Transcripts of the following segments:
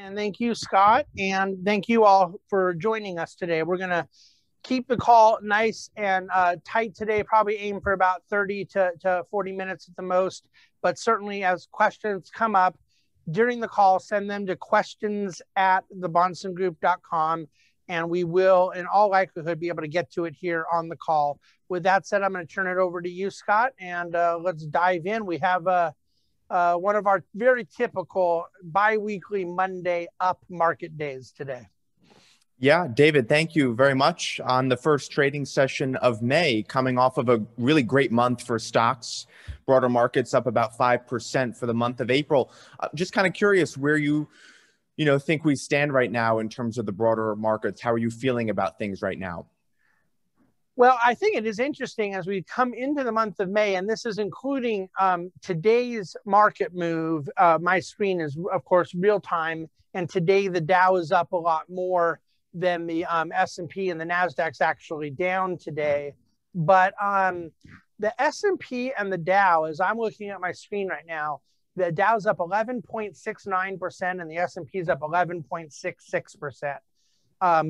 And thank you, Scott. And thank you all for joining us today. We're going to keep the call nice and tight today, probably aim for about 30 to 40 minutes at the most. But certainly as questions come up during the call, send them to questions@thebahnsen.com. And we will, in all likelihood, be able to get to it here on the call. With that said, I'm going to turn it over to you, Scott, and let's dive in. We have one of our very typical bi-weekly Monday up market days today. Yeah, David, thank you very much. On the first trading session of May, coming off of a really great month for stocks, broader markets up about 5% for the month of April. Just kind of curious where you think we stand right now in terms of the broader markets. How are you feeling about things right now? Well, I think it is interesting as we come into the month of May, and this is including today's market move. My screen is, of course, real time, and today the Dow is up a lot more than the S&P, and the NASDAQ's actually down today. But the S&P and the Dow, as I'm looking at my screen right now, the Dow's up 11.69% and the S&P's up 11.66%, a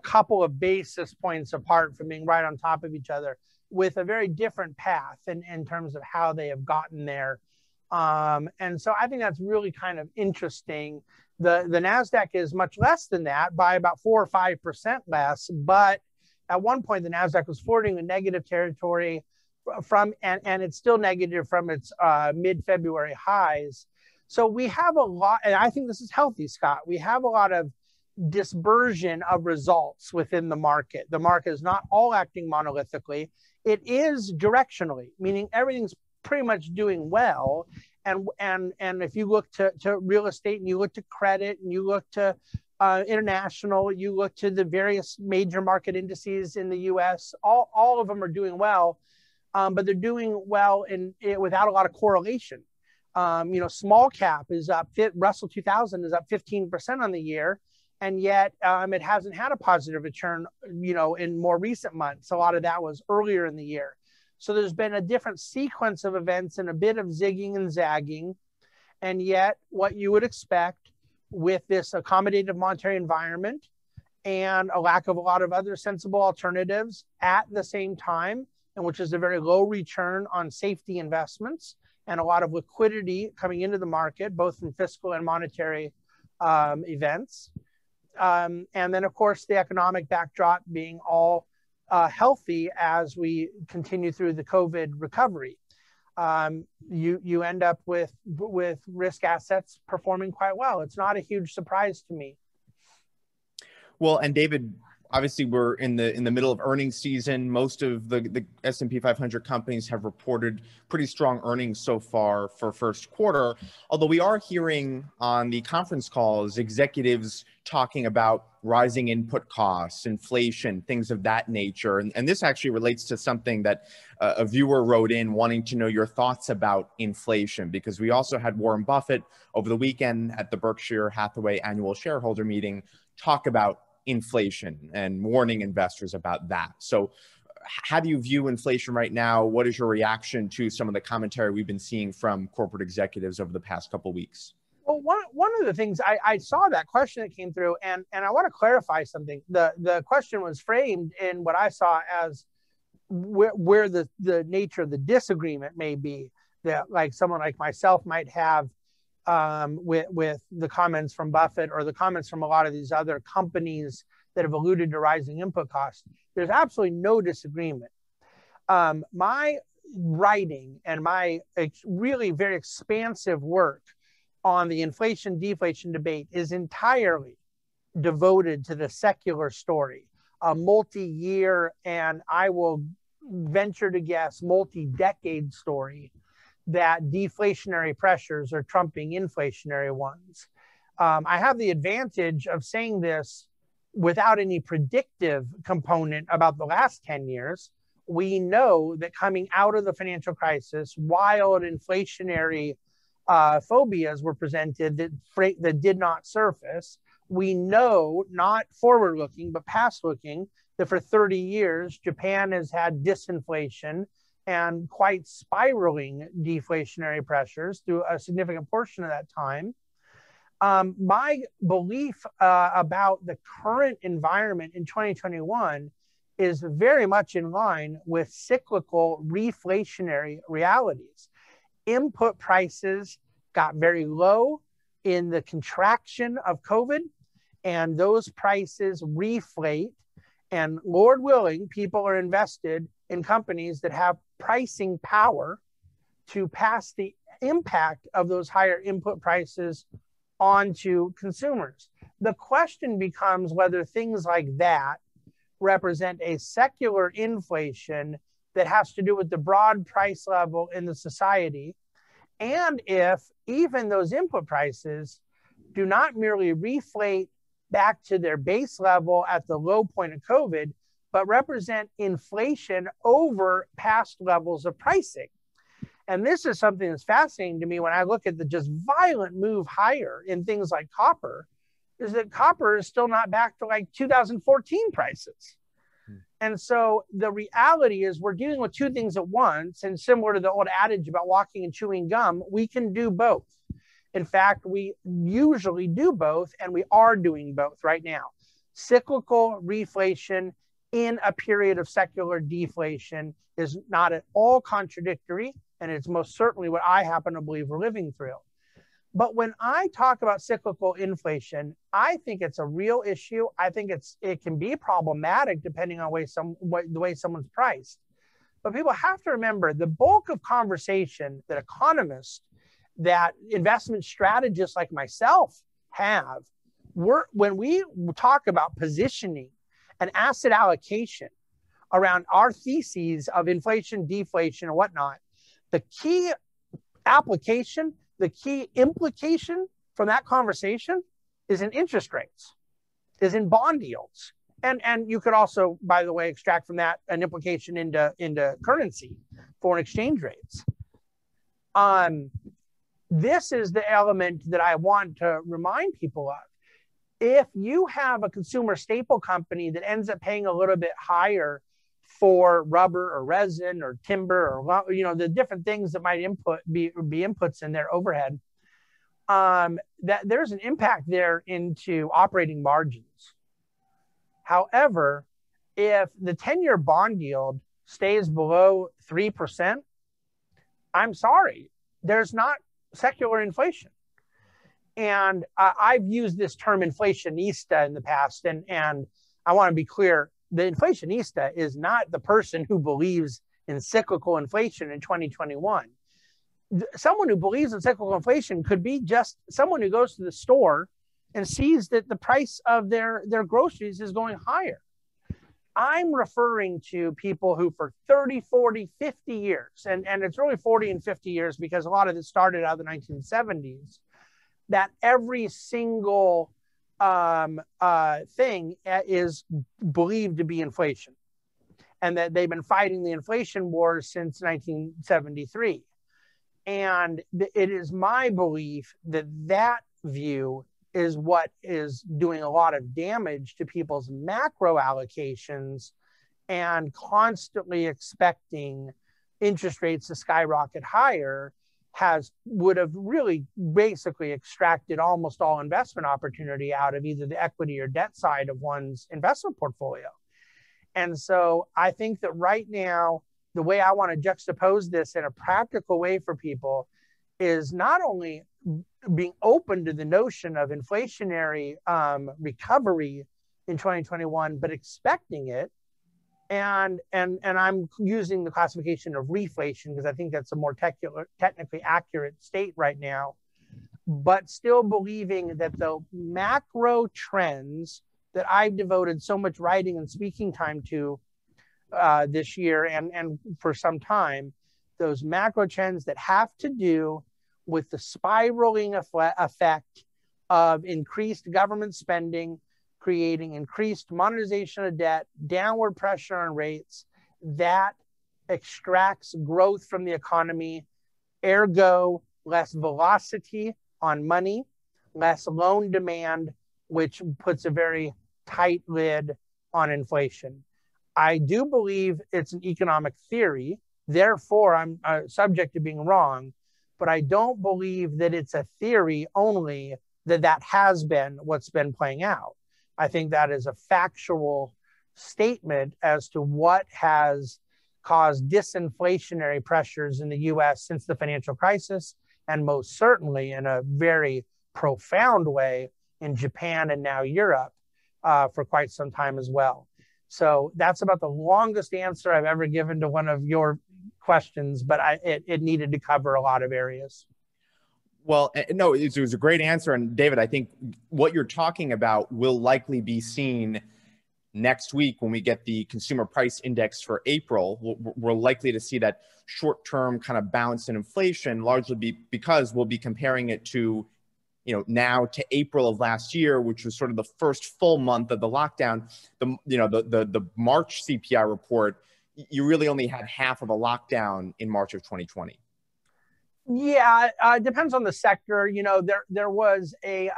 couple of basis points apart from being right on top of each other, with a very different path in terms of how they have gotten there. And so I think that's really kind of interesting. The NASDAQ is much less than that, by about 4 or 5% less. But at one point, the NASDAQ was flirting with negative territory and it's still negative from its mid-February highs. So we have a lot, and I think this is healthy, Scott. We have a lot of dispersion of results within the market. The market is not all acting monolithically. It is directionally, meaning everything's pretty much doing well. And if you look to real estate, and you look to credit, and you look to international, you look to the various major market indices in the US, all of them are doing well. But they're doing well without a lot of correlation. Small cap is up, Russell 2000 is up 15% on the year, and yet it hasn't had a positive return, in more recent months. A lot of that was earlier in the year. So there's been a different sequence of events and a bit of zigging and zagging, and yet what you would expect with this accommodative monetary environment and a lack of a lot of other sensible alternatives at the same time, and which is a very low return on safety investments and a lot of liquidity coming into the market, both in fiscal and monetary events. And then, of course, the economic backdrop being all healthy as we continue through the COVID recovery. You end up with risk assets performing quite well. It's not a huge surprise to me. Well, and David, obviously, we're in the middle of earnings season. Most of the S&P 500 companies have reported pretty strong earnings so far for first quarter, although we are hearing on the conference calls executives talking about rising input costs, inflation, things of that nature. And this actually relates to something that a viewer wrote in wanting to know your thoughts about inflation, because we also had Warren Buffett over the weekend at the Berkshire Hathaway annual shareholder meeting talk about inflation and warning investors about that. So how do you view inflation right now? What is your reaction to some of the commentary we've been seeing from corporate executives over the past couple of weeks? Well, one of the things I saw that question that came through, and I want to clarify something. The question was framed in what I saw as where the nature of the disagreement may be, that like someone like myself might have with the comments from Buffett or the comments from a lot of these other companies that have alluded to rising input costs. There's absolutely no disagreement. My writing and my really very expansive work on the inflation-deflation debate is entirely devoted to the secular story, a multi-year and I will venture to guess multi-decade story that deflationary pressures are trumping inflationary ones. I have the advantage of saying this without any predictive component about the last 10 years. We know that coming out of the financial crisis, wild inflationary phobias were presented that did not surface. We know, not forward-looking, but past-looking, that for 30 years, Japan has had disinflation and quite spiraling deflationary pressures through a significant portion of that time. My belief about the current environment in 2021 is very much in line with cyclical reflationary realities. Input prices got very low in the contraction of COVID, and those prices reflate. And Lord willing, people are invested in companies that have pricing power to pass the impact of those higher input prices onto consumers. The question becomes whether things like that represent a secular inflation that has to do with the broad price level in the society, and if even those input prices do not merely reflate back to their base level at the low point of COVID, but represent inflation over past levels of pricing. And this is something that's fascinating to me when I look at the just violent move higher in things like copper, is that copper is still not back to like 2014 prices. And so the reality is we're dealing with two things at once, and similar to the old adage about walking and chewing gum, we can do both. In fact, we usually do both, and we are doing both right now. Cyclical reflation in a period of secular deflation is not at all contradictory, and it's most certainly what I happen to believe we're living through. But when I talk about cyclical inflation, I think it's a real issue. I think it can be problematic depending on the way someone's priced. But people have to remember the bulk of conversation that economists, that investment strategists like myself have, when we talk about positioning and asset allocation around our theses of inflation, deflation, and whatnot, the key application, the key implication from that conversation is in interest rates, is in bond yields. And you could also, by the way, extract from that an implication into currency, foreign exchange rates. This is the element that I want to remind people of. If you have a consumer staple company that ends up paying a little bit higher for rubber or resin or timber or, you know, the different things that might be inputs in their overhead, that there's an impact there into operating margins. However, if the 10-year bond yield stays below 3%, I'm sorry, there's not secular inflation. And I've used this term inflationista in the past, and I want to be clear. The inflationista is not the person who believes in cyclical inflation in 2021. Someone who believes in cyclical inflation could be just someone who goes to the store and sees that the price of their groceries is going higher. I'm referring to people who for 30, 40, 50 years, and it's really 40 and 50 years because a lot of it started out of the 1970s, that every single thing is believed to be inflation, and that they've been fighting the inflation war since 1973. And it is my belief that that view is what is doing a lot of damage to people's macro allocations and constantly expecting interest rates to skyrocket higher would have really basically extracted almost all investment opportunity out of either the equity or debt side of one's investment portfolio. And so I think that right now, the way I want to juxtapose this in a practical way for people is not only being open to the notion of inflationary recovery in 2021, but expecting it. And I'm using the classification of reflation because I think that's a more technically accurate state right now, but still believing that the macro trends that I've devoted so much writing and speaking time to this year and for some time, those macro trends that have to do with the spiraling effect of increased government spending, creating increased monetization of debt, downward pressure on rates, that extracts growth from the economy, ergo less velocity on money, less loan demand, which puts a very tight lid on inflation. I do believe it's an economic theory, therefore I'm subject to being wrong, but I don't believe that it's a theory only that has been what's been playing out. I think that is a factual statement as to what has caused disinflationary pressures in the U.S. since the financial crisis, and most certainly in a very profound way in Japan and now Europe for quite some time as well. So that's about the longest answer I've ever given to one of your questions, but it needed to cover a lot of areas. Well, no, it was a great answer. And David, I think what you're talking about will likely be seen next week when we get the consumer price index for April. We're likely to see that short-term kind of bounce in inflation, largely because we'll be comparing it to, now to April of last year, which was sort of the first full month of the lockdown. The March CPI report, you really only had half of a lockdown in March of 2020. Yeah, depends on the sector. There was a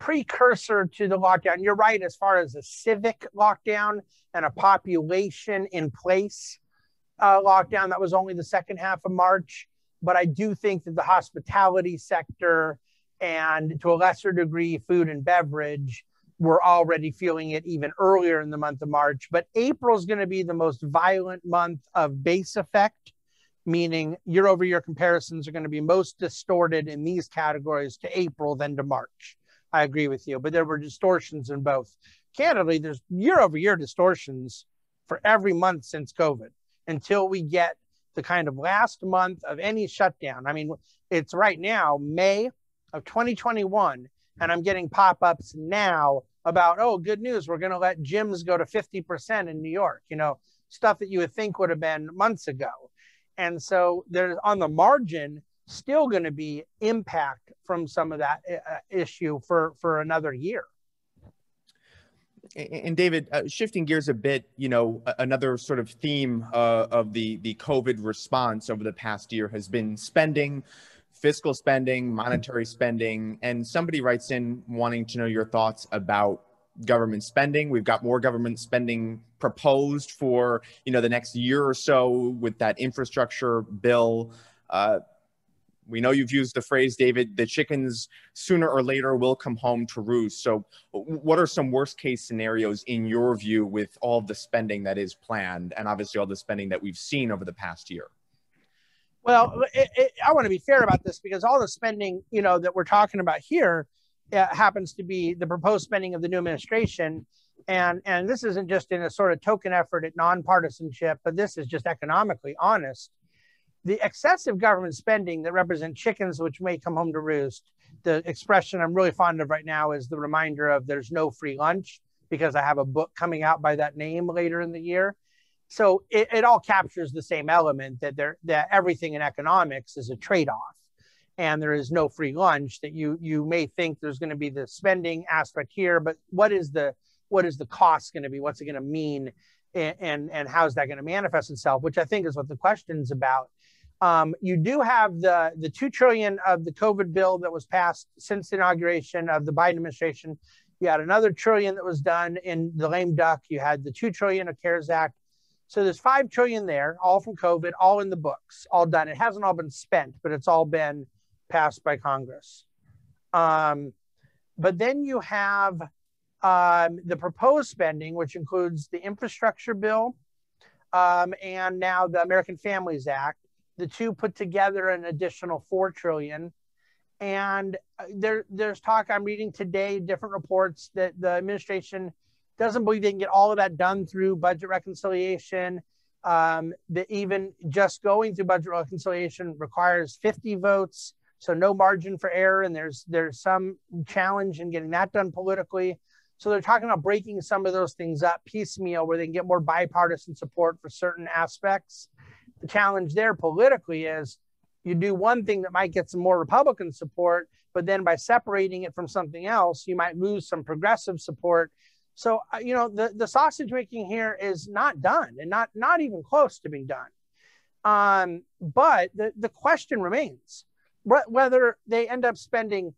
precursor to the lockdown. You're right, as far as a civic lockdown and a population in place lockdown, that was only the second half of March. But I do think that the hospitality sector and, to a lesser degree, food and beverage were already feeling it even earlier in the month of March. But April is going to be the most violent month of base effect, meaning year-over-year comparisons are going to be most distorted in these categories to April than to March. I agree with you, but there were distortions in both. Candidly, there's year-over-year distortions for every month since COVID until we get the kind of last month of any shutdown. I mean, it's right now May of 2021, and I'm getting pop-ups now about, oh, good news, we're going to let gyms go to 50% in New York, stuff that you would think would have been months ago. And so there's, on the margin, still going to be impact from some of that issue for another year. And David, shifting gears a bit, another sort of theme of the COVID response over the past year has been spending, fiscal spending, monetary spending. And somebody writes in wanting to know your thoughts about government spending. We've got more government spending proposed for, the next year or so with that infrastructure bill. We know you've used the phrase, David, the chickens sooner or later will come home to roost. So what are some worst case scenarios in your view with all the spending that is planned and obviously all the spending that we've seen over the past year? Well, I want to be fair about this because all the spending, that we're talking about here happens to be the proposed spending of the new administration. And this isn't just in a sort of token effort at nonpartisanship, but this is just economically honest. The excessive government spending that represents chickens which may come home to roost, the expression I'm really fond of right now is the reminder of there's no free lunch, because I have a book coming out by that name later in the year. So it all captures the same element that everything in economics is a trade-off and there is no free lunch, that you may think there's going to be the spending aspect here, but what is the cost going to be? What's it going to mean? And how is that going to manifest itself? Which I think is what the question's about. You do have the $2 trillion of the COVID bill that was passed since the inauguration of the Biden administration. You had another $1 trillion that was done in the lame duck. You had the $2 trillion of CARES Act. So there's $5 trillion there, all from COVID, all in the books, all done. It hasn't all been spent, but it's all been passed by Congress. But then you have the proposed spending, which includes the infrastructure bill and now the American Families Act. The two put together an additional $4 trillion. And there's talk, I'm reading today, different reports that the administration doesn't believe they can get all of that done through budget reconciliation. That even just going through budget reconciliation requires 50 votes, so no margin for error. And there's some challenge in getting that done politically. So they're talking about breaking some of those things up piecemeal where they can get more bipartisan support for certain aspects. The challenge there politically is you do one thing that might get some more Republican support, but then by separating it from something else, you might lose some progressive support. So, the sausage making here is not done and not even close to being done. But the question remains whether they end up spending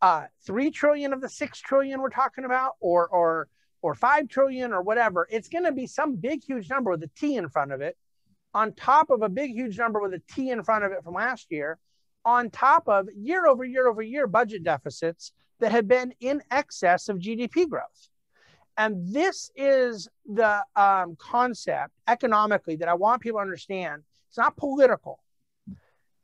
$3 trillion of the $6 trillion we're talking about or $5 trillion or whatever. It's going to be some big, huge number with a T in front of it, on top of a big, huge number with a T in front of it from last year, on top of year over year over year budget deficits that had been in excess of GDP growth. And this is the concept economically that I want people to understand. It's not political.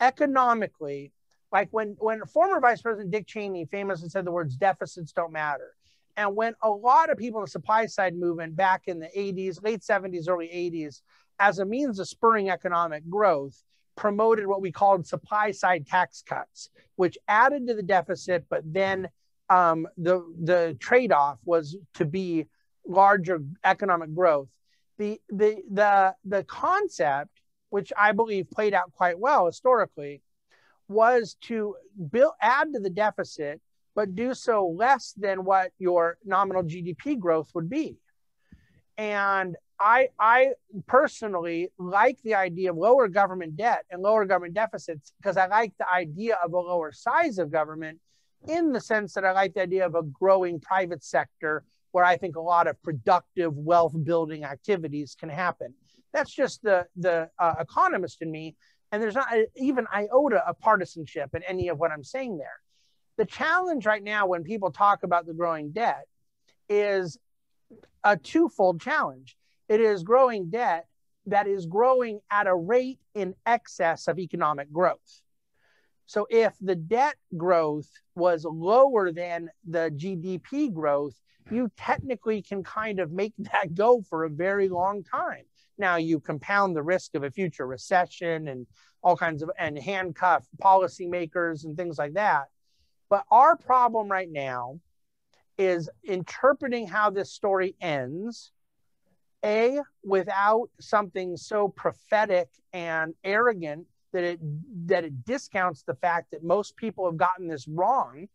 Economically, like when former Vice President Dick Cheney famously said the words deficits don't matter. And when a lot of people in the supply side movement back in the 80s, late 70s, early 80s, as a means of spurring economic growth, promoted what we called supply side tax cuts, which added to the deficit, but then the trade-off was to be larger economic growth. The concept, which I believe played out quite well historically, was to add to the deficit, but do so less than what your nominal GDP growth would be. And I personally like the idea of lower government debt and lower government deficits because I like the idea of a lower size of government in the sense that I like the idea of a growing private sector where I think a lot of productive wealth building activities can happen. That's just the economist in me. And there's not even iota of partisanship in any of what I'm saying there. The challenge right now when people talk about the growing debt is a twofold challenge. It is growing debt that is growing at a rate in excess of economic growth. So if the debt growth was lower than the GDP growth, you technically can kind of make that go for a very long time. Now you compound the risk of a future recession and all kinds of, and handcuff policymakers and things like that. But our problem right now is interpreting how this story ends, A, without something so prophetic and arrogant that it discounts the fact that most people have gotten this wrong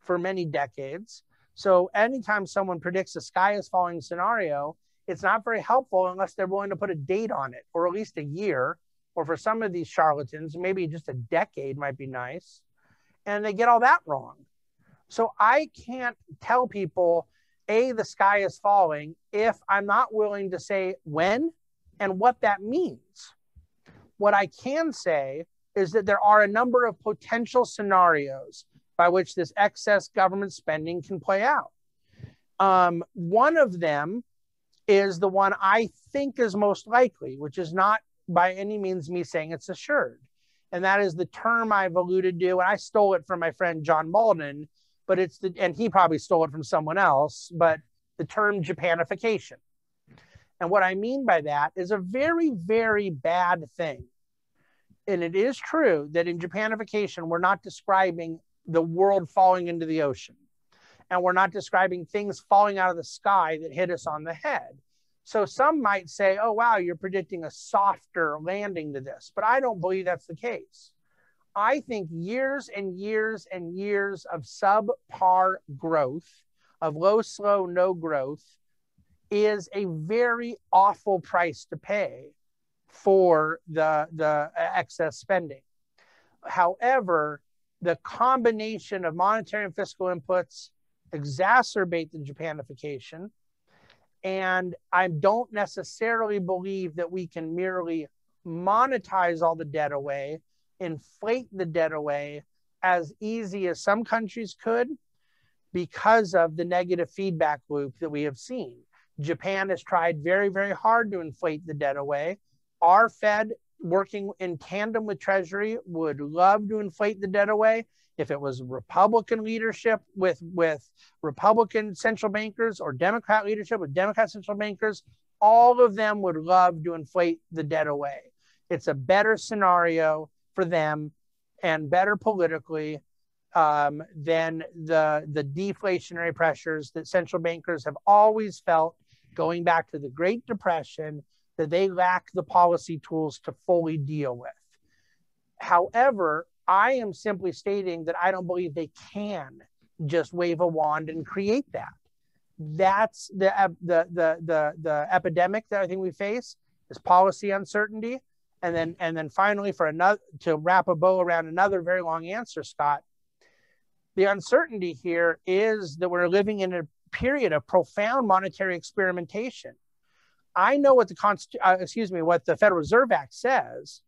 for many decades. So anytime someone predicts a sky is falling scenario, it's not very helpful unless they're willing to put a date on it, or at least a year, or for some of these charlatans, maybe just a decade might be nice. And they get all that wrong. So I can't tell people, A, the sky is falling, if I'm not willing to say when and what that means. What I can say is that there are a number of potential scenarios by which this excess government spending can play out. One of them is the one I think is most likely, which is not by any means me saying it's assured. And that is the term I've alluded to, and I stole it from my friend John Malden, but it's the, and he probably stole it from someone else, but the term Japanification. And what I mean by that is a very, very bad thing. And it is true that in Japanification, we're not describing the world falling into the ocean. And we're not describing things falling out of the sky that hit us on the head. So some might say, oh, wow, you're predicting a softer landing to this. But I don't believe that's the case. I think years and years and years of subpar growth, of low, slow, no growth, is a very awful price to pay for the excess spending. However, the combination of monetary and fiscal inputs exacerbate the Japanification. And I don't necessarily believe that we can merely monetize all the debt away, inflate the debt away as easy as some countries could because of the negative feedback loop that we have seen. Japan has tried very, very hard to inflate the debt away. Our Fed, working in tandem with Treasury, would love to inflate the debt away. If it was Republican leadership with Republican central bankers or Democrat leadership with Democrat central bankers, all of them would love to inflate the debt away. It's a better scenario for them and better politically than the deflationary pressures that central bankers have always felt, going back to the Great Depression, that they lack the policy tools to fully deal with. However, I am simply stating that I don't believe they can just wave a wand and create that. That's the epidemic that I think we face is policy uncertainty. And then finally, for another, to wrap a bow around another very long answer, Scott, the uncertainty here is that we're living in a period of profound monetary experimentation. I know what the Federal Reserve Act says.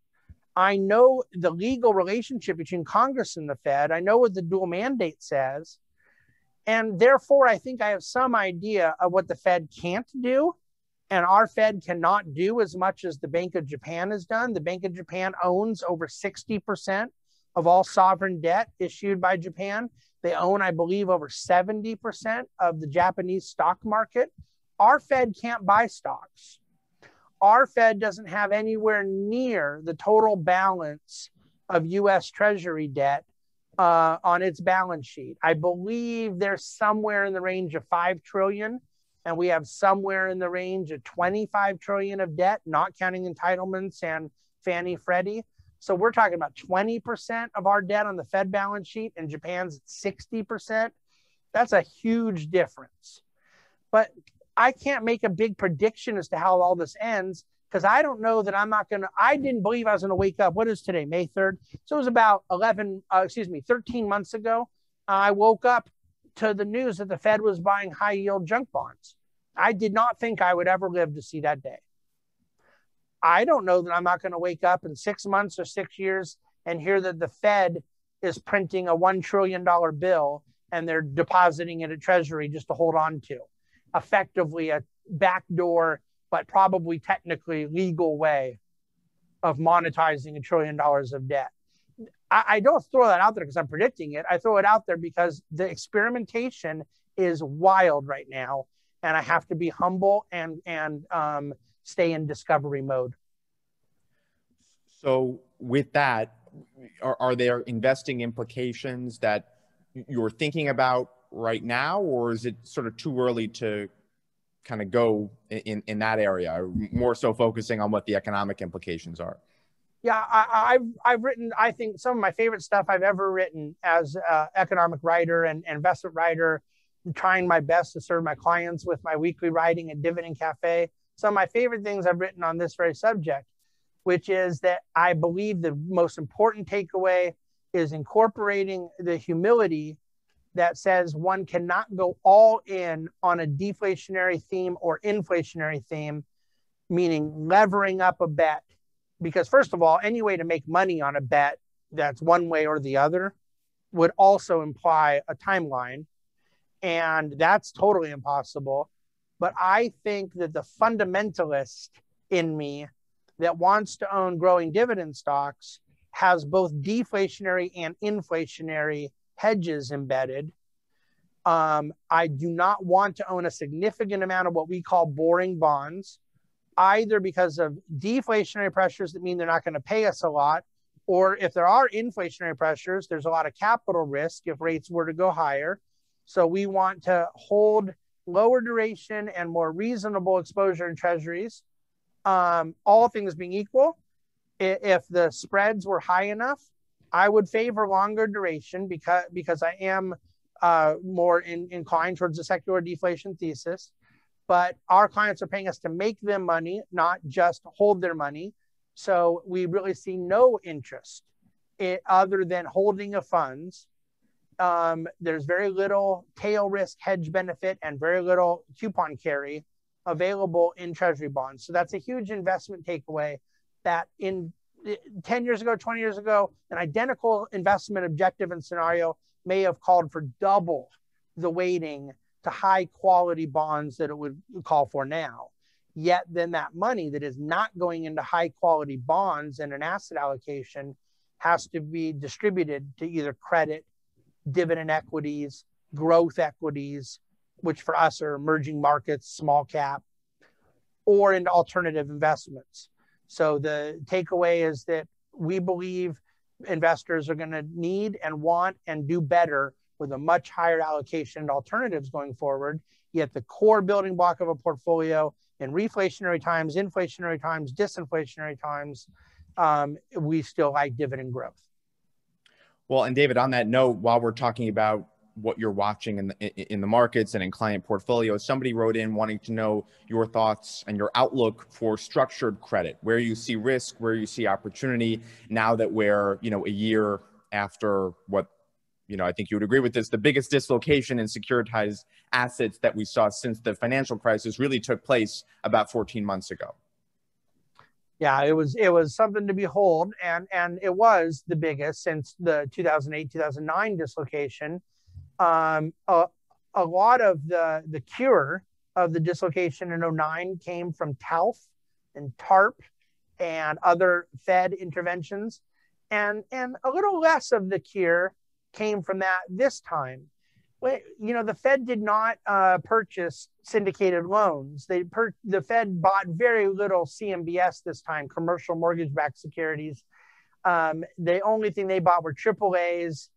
I know the legal relationship between Congress and the Fed. I know what the dual mandate says. And therefore, I think I have some idea of what the Fed can't do. And our Fed cannot do as much as the Bank of Japan has done. The Bank of Japan owns over 60% of all sovereign debt issued by Japan. They own, I believe, over 70% of the Japanese stock market. Our Fed can't buy stocks. Our Fed doesn't have anywhere near the total balance of U.S. Treasury debt on its balance sheet. I believe there's somewhere in the range of $5 trillion, and we have somewhere in the range of $25 trillion of debt, not counting entitlements and Fannie Freddie. So we're talking about 20% of our debt on the Fed balance sheet, and Japan's 60%. That's a huge difference. But I can't make a big prediction as to how all this ends, because I don't know that I'm not going to, I didn't believe I was going to wake up. What is today, May 3rd? So it was about 13 months ago. I woke up to the news that the Fed was buying high yield junk bonds. I did not think I would ever live to see that day. I don't know that I'm not going to wake up in 6 months or 6 years and hear that the Fed is printing a $1 trillion bill and they're depositing it at Treasury just to hold on to. Effectively a backdoor, but probably technically legal way of monetizing $1 trillion of debt. I don't throw that out there because I'm predicting it. I throw it out there because the experimentation is wild right now, and I have to be humble and stay in discovery mode. So with that, are there investing implications that you're thinking about right now, or is it sort of too early to kind of go in that area, or more so focusing on what the economic implications are? Yeah, I've written, I think, some of my favorite stuff I've ever written as an economic writer and investment writer, trying my best to serve my clients with my weekly writing at Dividend Cafe. Some of my favorite things I've written on this very subject, which is that I believe the most important takeaway is incorporating the humility that says one cannot go all in on a deflationary theme or inflationary theme, meaning levering up a bet. Because first of all, any way to make money on a bet that's one way or the other would also imply a timeline. And that's totally impossible. But I think that the fundamentalist in me that wants to own growing dividend stocks has both deflationary and inflationary hedges embedded. I do not want to own a significant amount of what we call boring bonds, either because of deflationary pressures that mean they're not going to pay us a lot, or if there are inflationary pressures, there's a lot of capital risk if rates were to go higher. So we want to hold lower duration and more reasonable exposure in treasuries. All things being equal, if the spreads were high enough, I would favor longer duration because I am more inclined towards the secular deflation thesis. But our clients are paying us to make them money, not just hold their money. So we really see no interest other than holding of funds. There's very little tail risk hedge benefit and very little coupon carry available in treasury bonds. So that's a huge investment takeaway, that in 10 years ago, 20 years ago, an identical investment objective and scenario may have called for double the weighting to high quality bonds that it would call for now. Yet then that money that is not going into high quality bonds and an asset allocation has to be distributed to either credit, dividend equities, growth equities, which for us are emerging markets, small cap, or into alternative investments. So the takeaway is that we believe investors are going to need and want and do better with a much higher allocation to alternatives going forward. Yet the core building block of a portfolio in reflationary times, inflationary times, disinflationary times, we still like dividend growth. Well, and David, on that note, while we're talking about what you're watching in the markets and in client portfolios, somebody wrote in wanting to know your thoughts and your outlook for structured credit, where you see risk, where you see opportunity, now that we're, a year after what, I think you would agree with this, the biggest dislocation in securitized assets that we saw since the financial crisis really took place about 14 months ago. Yeah, it was something to behold, and it was the biggest since the 2008-2009 dislocation. A lot of the cure of the dislocation in 09 came from TALF and TARP and other Fed interventions, and a little less of the cure came from that this time. You know, the Fed did not purchase syndicated loans. The Fed bought very little CMBS this time, commercial mortgage-backed securities. The only thing they bought were AAAs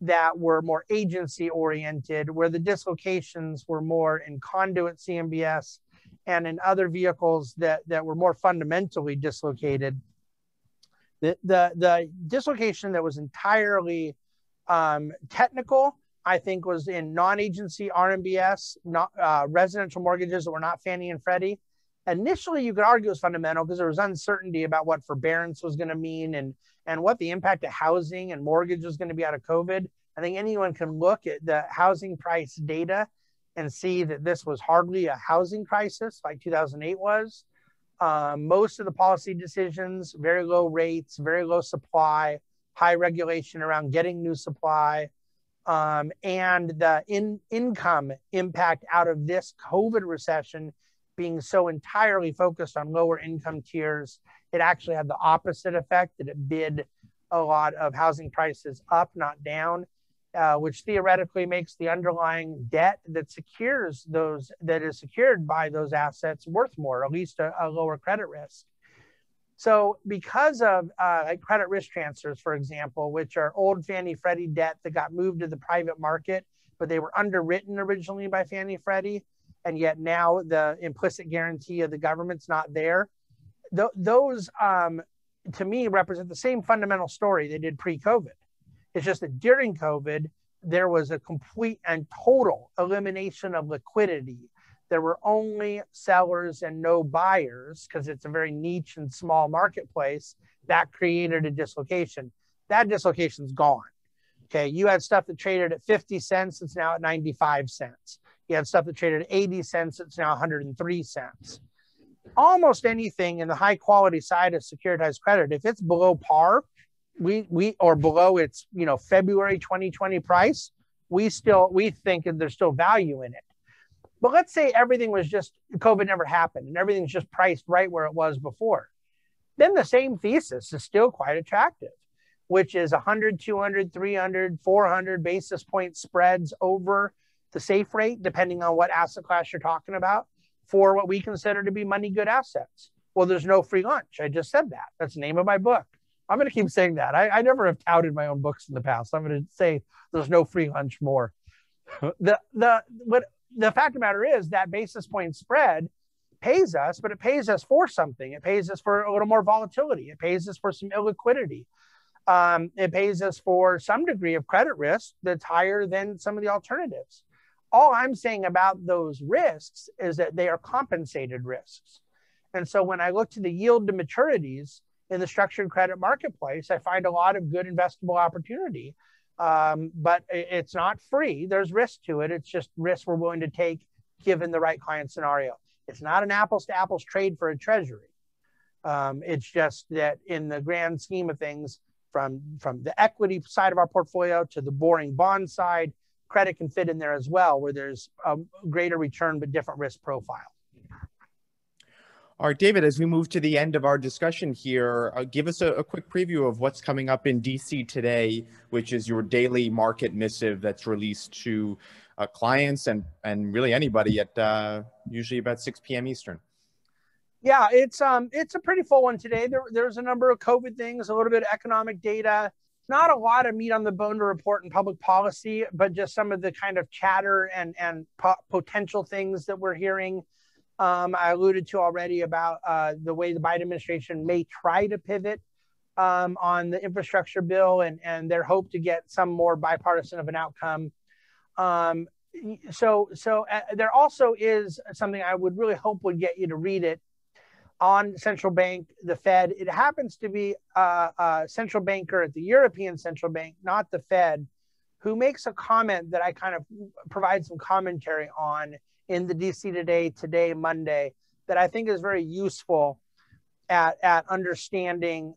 that were more agency-oriented, where the dislocations were more in conduit CMBS and in other vehicles that were more fundamentally dislocated. The dislocation that was entirely technical, I think, was in non-agency RMBS, residential mortgages that were not Fannie and Freddie. Initially, you could argue it was fundamental because there was uncertainty about what forbearance was going to mean and what the impact of housing and mortgage was going to be out of COVID. I think anyone can look at the housing price data and see that this was hardly a housing crisis like 2008 was. Most of the policy decisions, very low rates, very low supply, high regulation around getting new supply, and the income impact out of this COVID recession being so entirely focused on lower income tiers, it actually had the opposite effect, that it bid a lot of housing prices up, not down, which theoretically makes the underlying debt that is secured by those assets worth more, at least a lower credit risk. So because of like credit risk transfers, for example, which are old Fannie Freddie debt that got moved to the private market, but they were underwritten originally by Fannie Freddie, and yet now the implicit guarantee of the government's not there. Those, to me, represent the same fundamental story they did pre-COVID. It's just that during COVID, there was a complete and total elimination of liquidity. There were only sellers and no buyers because it's a very niche and small marketplace. That created a dislocation. That dislocation's gone. Okay, you had stuff that traded at 50 cents, it's now at 95 cents. You had stuff that traded at 80 cents, it's now 103 cents. Almost anything in the high quality side of securitized credit, if it's below par, or below its February 2020 price, we think there's still value in it. But let's say everything was just, COVID never happened and everything's just priced right where it was before. Then the same thesis is still quite attractive, which is 100, 200, 300, 400 basis point spreads over the safe rate, depending on what asset class you're talking about, for what we consider to be money good assets. Well, there's no free lunch. I just said that. That's the name of my book. I'm going to keep saying that. I never have touted my own books in the past. I'm going to say there's no free lunch more. The fact of the matter is that basis point spread pays us, but it pays us for something. It pays us for a little more volatility. It pays us for some illiquidity. It pays us for some degree of credit risk that's higher than some of the alternatives. All I'm saying about those risks is that they are compensated risks. And so when I look to the yield to maturities in the structured credit marketplace, I find a lot of good investable opportunity. But it's not free. There's risk to it. It's just risk we're willing to take given the right client scenario. It's not an apples to apples trade for a treasury. It's just that in the grand scheme of things, from the equity side of our portfolio to the boring bond side, credit can fit in there as well, where there's a greater return but different risk profile. All right, David, as we move to the end of our discussion here, give us a quick preview of what's coming up in DC Today, which is your daily market missive that's released to clients and really anybody at usually about 6 p.m. Eastern. Yeah, it's a pretty full one today. There's a number of COVID things, a little bit of economic data, not a lot of meat on the bone to report in public policy, but just some of the kind of chatter and potential things that we're hearing. I alluded to already about the way the Biden administration may try to pivot on the infrastructure bill and their hope to get some more bipartisan of an outcome. So there also is something I would really hope would get you to read it on central bank, the Fed. It happens to be a central banker at the European Central Bank, not the Fed, who makes a comment that I kind of provide some commentary on in the DC Today, Monday, that I think is very useful at understanding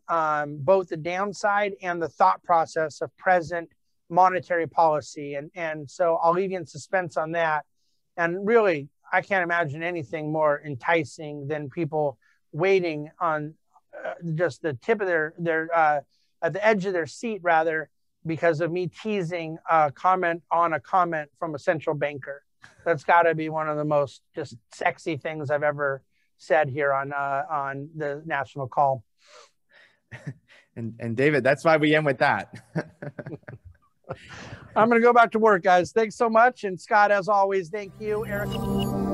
both the downside and the thought process of present monetary policy. And so I'll leave you in suspense on that. And really, I can't imagine anything more enticing than people waiting on just the tip of their at the edge of their seat, rather, because of me teasing a comment on a comment from a central banker. That's got to be one of the most just sexy things I've ever said here on the national call. And David, that's why we end with that. I'm going to go back to work, guys. Thanks so much. And Scott, as always, thank you, Eric.